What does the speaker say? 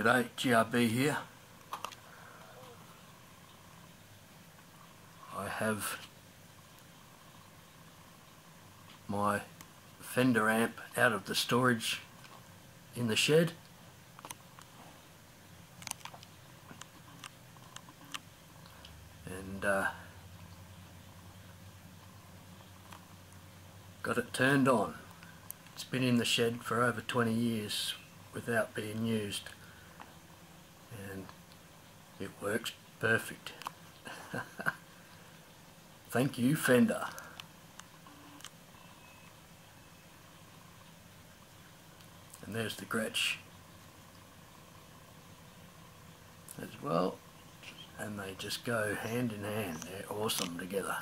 G'day, GRB here. I have my Fender amp out of the storage in the shed. And got it turned on. It's been in the shed for over 20 years without being used. And it works perfect. Thank you, Fender. And there's the Gretsch as well. And they just go hand in hand. They're awesome together.